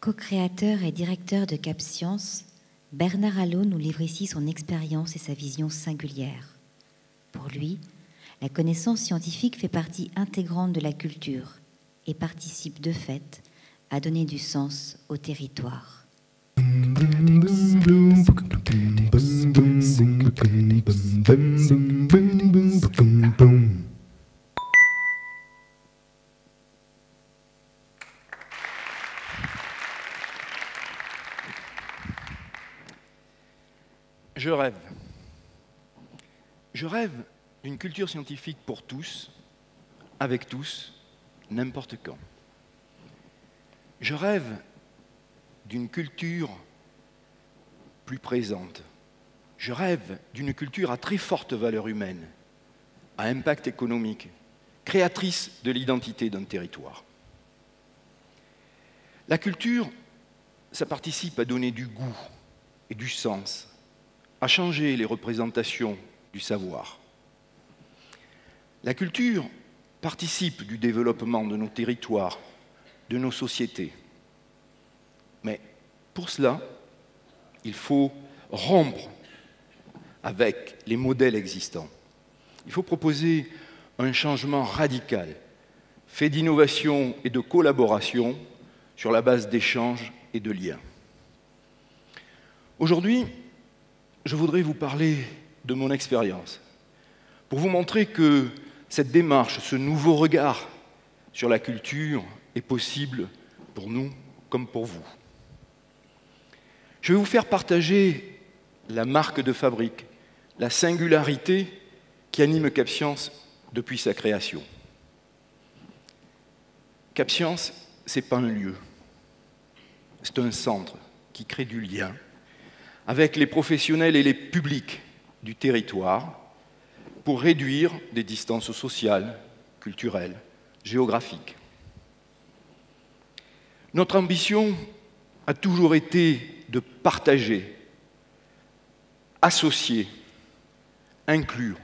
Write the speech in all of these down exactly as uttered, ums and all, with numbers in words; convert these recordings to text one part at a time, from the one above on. Co-créateur et directeur de Cap Sciences, Bernard Alaux nous livre ici son expérience et sa vision singulière. Pour lui, la connaissance scientifique fait partie intégrante de la culture et participe de fait à donner du sens au territoire. Je rêve. Je rêve d'une culture scientifique pour tous, avec tous, n'importe quand. Je rêve d'une culture plus présente. Je rêve d'une culture à très forte valeur humaine, à impact économique, créatrice de l'identité d'un territoire. La culture, ça participe à donner du goût et du sens, à changer les représentations du savoir. La culture participe du développement de nos territoires, de nos sociétés. Mais pour cela, il faut rompre avec les modèles existants. Il faut proposer un changement radical, fait d'innovation et de collaboration sur la base d'échanges et de liens. Aujourd'hui, je voudrais vous parler de mon expérience, pour vous montrer que cette démarche, ce nouveau regard sur la culture est possible pour nous comme pour vous. Je vais vous faire partager la marque de fabrique, la singularité qui anime Cap Sciences depuis sa création. Cap Sciences, ce n'est pas un lieu, c'est un centre qui crée du lien avec les professionnels et les publics du territoire pour réduire des distances sociales, culturelles, géographiques. Notre ambition a toujours été de partager, associer, inclure.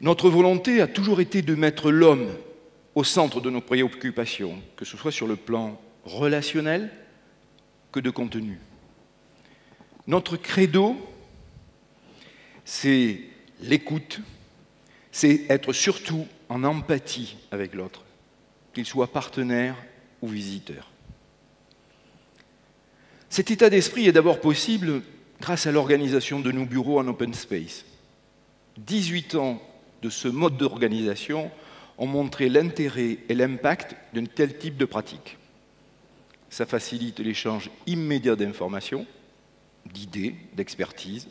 Notre volonté a toujours été de mettre l'homme au centre de nos préoccupations, que ce soit sur le plan relationnel, que de contenu. Notre credo, c'est l'écoute, c'est être surtout en empathie avec l'autre, qu'il soit partenaire ou visiteur. Cet état d'esprit est d'abord possible grâce à l'organisation de nos bureaux en open space. dix-huit ans de ce mode d'organisation ont montré l'intérêt et l'impact d'un tel type de pratique. Ça facilite l'échange immédiat d'informations, d'idées, d'expertise.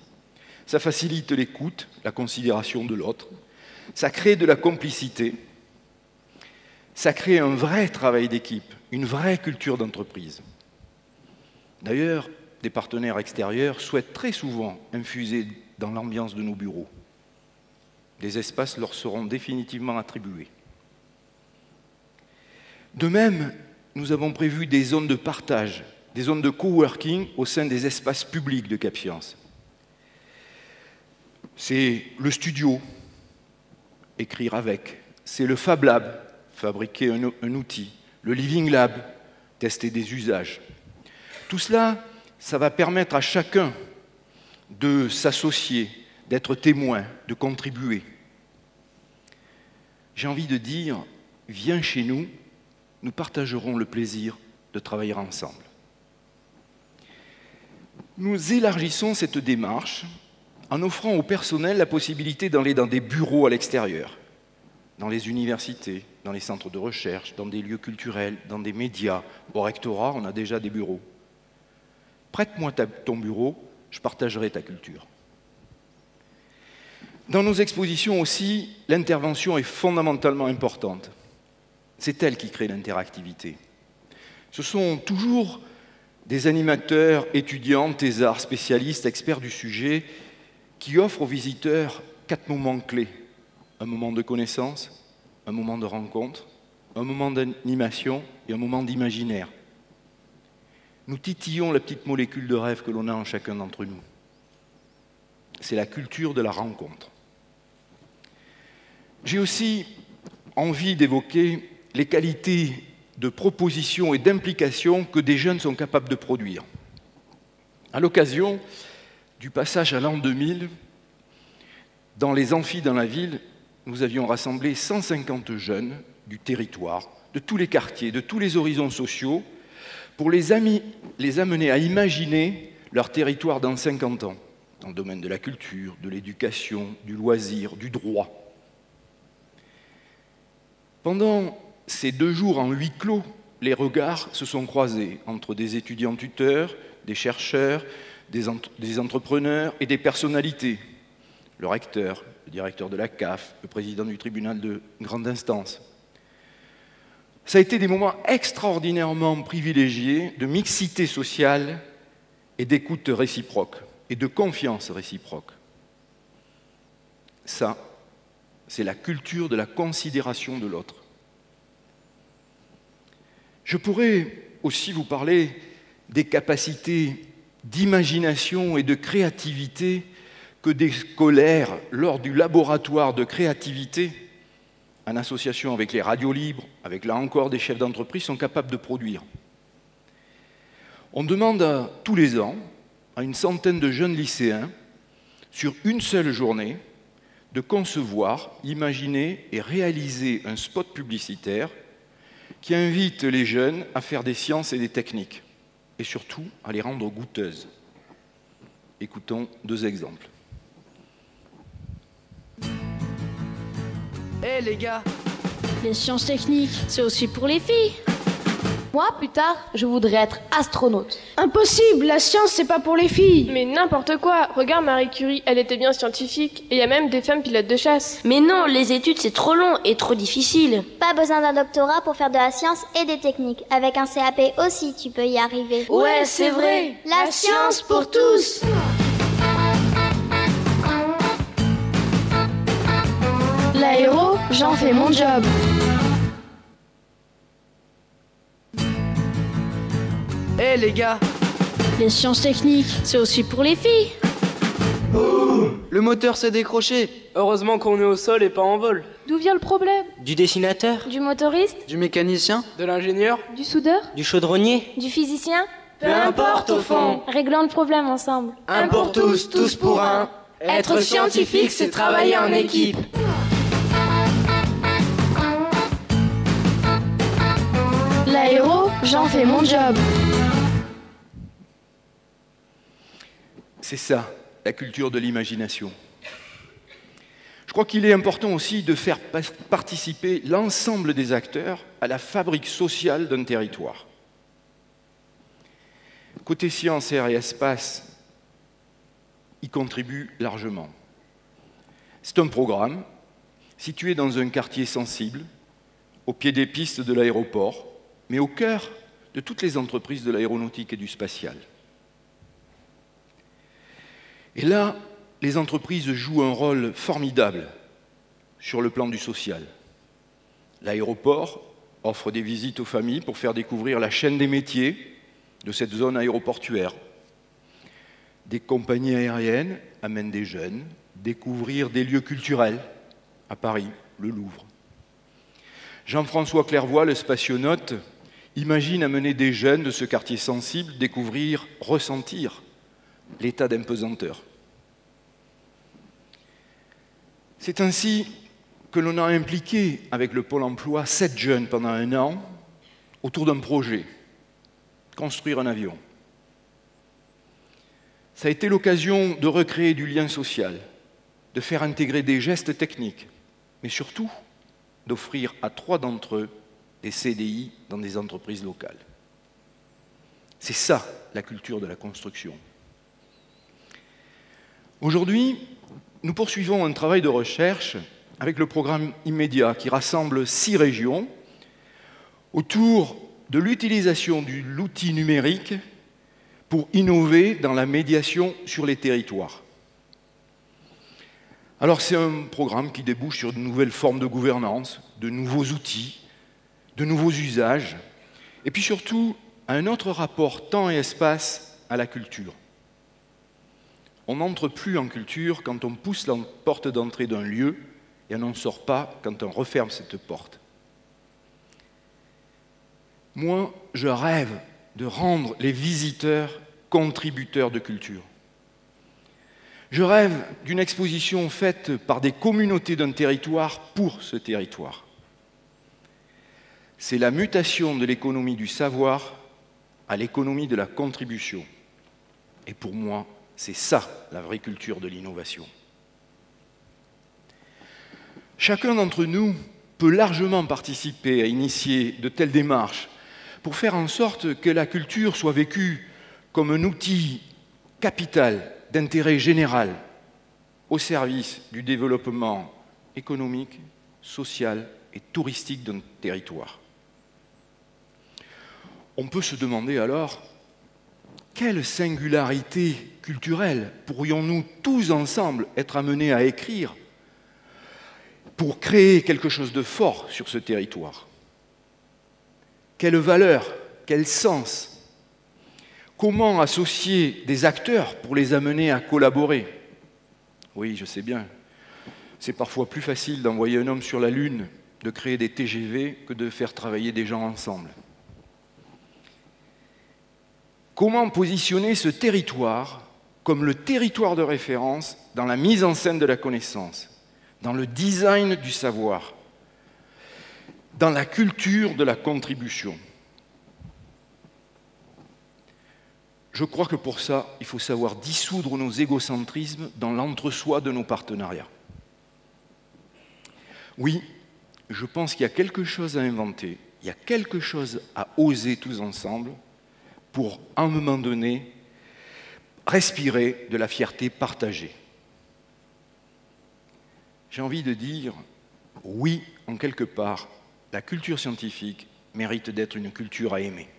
Ça facilite l'écoute, la considération de l'autre. Ça crée de la complicité. Ça crée un vrai travail d'équipe, une vraie culture d'entreprise. D'ailleurs, des partenaires extérieurs souhaitent très souvent infuser dans l'ambiance de nos bureaux. Des espaces leur seront définitivement attribués. De même, nous avons prévu des zones de partage, des zones de coworking au sein des espaces publics de Cap Sciences. C'est le studio, écrire avec. C'est le Fab Lab, fabriquer un, un outil. Le Living Lab, tester des usages. Tout cela, ça va permettre à chacun de s'associer, d'être témoin, de contribuer. J'ai envie de dire, viens chez nous, nous partagerons le plaisir de travailler ensemble. Nous élargissons cette démarche en offrant au personnel la possibilité d'aller dans des bureaux à l'extérieur, dans les universités, dans les centres de recherche, dans des lieux culturels, dans des médias. Au rectorat, on a déjà des bureaux. Prête-moi ton bureau, je partagerai ta culture. Dans nos expositions aussi, l'intervention est fondamentalement importante. C'est elle qui crée l'interactivité. Ce sont toujours des animateurs, étudiants, thésards, spécialistes, experts du sujet, qui offrent aux visiteurs quatre moments clés. Un moment de connaissance, un moment de rencontre, un moment d'animation et un moment d'imaginaire. Nous titillons la petite molécule de rêve que l'on a en chacun d'entre nous. C'est la culture de la rencontre. J'ai aussi envie d'évoquer les qualités de propositions et d'implications que des jeunes sont capables de produire. À l'occasion du passage à l'an deux mille, dans les amphis dans la ville, nous avions rassemblé cent cinquante jeunes du territoire, de tous les quartiers, de tous les horizons sociaux, pour les, amis, les amener à imaginer leur territoire dans cinquante ans, dans le domaine de la culture, de l'éducation, du loisir, du droit. Pendant ces deux jours en huis clos, les regards se sont croisés entre des étudiants tuteurs, des chercheurs, des, entre des entrepreneurs et des personnalités. Le recteur, le directeur de la C A F, le président du tribunal de grande instance. Ça a été des moments extraordinairement privilégiés de mixité sociale et d'écoute réciproque, et de confiance réciproque. Ça, c'est la culture de la considération de l'autre. Je pourrais aussi vous parler des capacités d'imagination et de créativité que des scolaires, lors du laboratoire de créativité, en association avec les radios libres, avec là encore des chefs d'entreprise, sont capables de produire. On demande à, tous les ans à une centaine de jeunes lycéens, sur une seule journée, de concevoir, imaginer et réaliser un spot publicitaire qui invite les jeunes à faire des sciences et des techniques, et surtout à les rendre goûteuses. Écoutons deux exemples. Eh hey, les gars, les sciences techniques, c'est aussi pour les filles. Moi, plus tard, je voudrais être astronaute. Impossible, la science, c'est pas pour les filles. Mais n'importe quoi, regarde Marie Curie, elle était bien scientifique, et il y a même des femmes pilotes de chasse. Mais non, les études, c'est trop long et trop difficile. Pas besoin d'un doctorat pour faire de la science et des techniques. Avec un C A P aussi, tu peux y arriver. Ouais, c'est vrai, la, la science pour tous. L'aéro, j'en fais mon job. Eh hey, les gars, les sciences techniques, c'est aussi pour les filles. Oh, le moteur s'est décroché. Heureusement qu'on est au sol et pas en vol. D'où vient le problème? Du dessinateur. Du motoriste. Du mécanicien. De l'ingénieur. Du soudeur. Du chaudronnier. Du physicien. Peu importe au fond. Réglons le problème ensemble. Un, un pour tous, tous pour un. Être scientifique, c'est travailler en équipe. L'aéro, j'en fais mon job. C'est ça, la culture de l'imagination. Je crois qu'il est important aussi de faire participer l'ensemble des acteurs à la fabrique sociale d'un territoire. Côté sciences, air et espace, y contribue largement. C'est un programme situé dans un quartier sensible, au pied des pistes de l'aéroport, mais au cœur de toutes les entreprises de l'aéronautique et du spatial. Et là, les entreprises jouent un rôle formidable sur le plan du social. L'aéroport offre des visites aux familles pour faire découvrir la chaîne des métiers de cette zone aéroportuaire. Des compagnies aériennes amènent des jeunes découvrir des lieux culturels à Paris, le Louvre. Jean-François Clervoy, le spationaute, imagine amener des jeunes de ce quartier sensible découvrir, ressentir l'état d'impesanteur. C'est ainsi que l'on a impliqué avec le Pôle emploi sept jeunes pendant un an autour d'un projet, construire un avion. Ça a été l'occasion de recréer du lien social, de faire intégrer des gestes techniques, mais surtout d'offrir à trois d'entre eux des C D I dans des entreprises locales. C'est ça la culture de la construction. Aujourd'hui, nous poursuivons un travail de recherche avec le programme IMEDIA qui rassemble six régions autour de l'utilisation de l'outil numérique pour innover dans la médiation sur les territoires. Alors c'est un programme qui débouche sur de nouvelles formes de gouvernance, de nouveaux outils, de nouveaux usages, et puis surtout un autre rapport temps et espace à la culture. On n'entre plus en culture quand on pousse la porte d'entrée d'un lieu et on n'en sort pas quand on referme cette porte. Moi, je rêve de rendre les visiteurs contributeurs de culture. Je rêve d'une exposition faite par des communautés d'un territoire pour ce territoire. C'est la mutation de l'économie du savoir à l'économie de la contribution. Et pour moi, c'est ça la vraie culture de l'innovation. Chacun d'entre nous peut largement participer à initier de telles démarches pour faire en sorte que la culture soit vécue comme un outil capital d'intérêt général au service du développement économique, social et touristique d'un territoire. On peut se demander alors, quelle singularité culturelle pourrions-nous tous ensemble être amenés à écrire pour créer quelque chose de fort sur ce territoire? Quelle valeur, quel sens ? Comment associer des acteurs pour les amener à collaborer? Oui, je sais bien, c'est parfois plus facile d'envoyer un homme sur la Lune, de créer des T G V, que de faire travailler des gens ensemble. Comment positionner ce territoire comme le territoire de référence dans la mise en scène de la connaissance, dans le design du savoir, dans la culture de la contribution? Je crois que pour ça, il faut savoir dissoudre nos égocentrismes dans l'entre-soi de nos partenariats. Oui, je pense qu'il y a quelque chose à inventer, il y a quelque chose à oser tous ensemble pour, à un moment donné, respirer de la fierté partagée. J'ai envie de dire, oui, en quelque part, la culture scientifique mérite d'être une culture à aimer.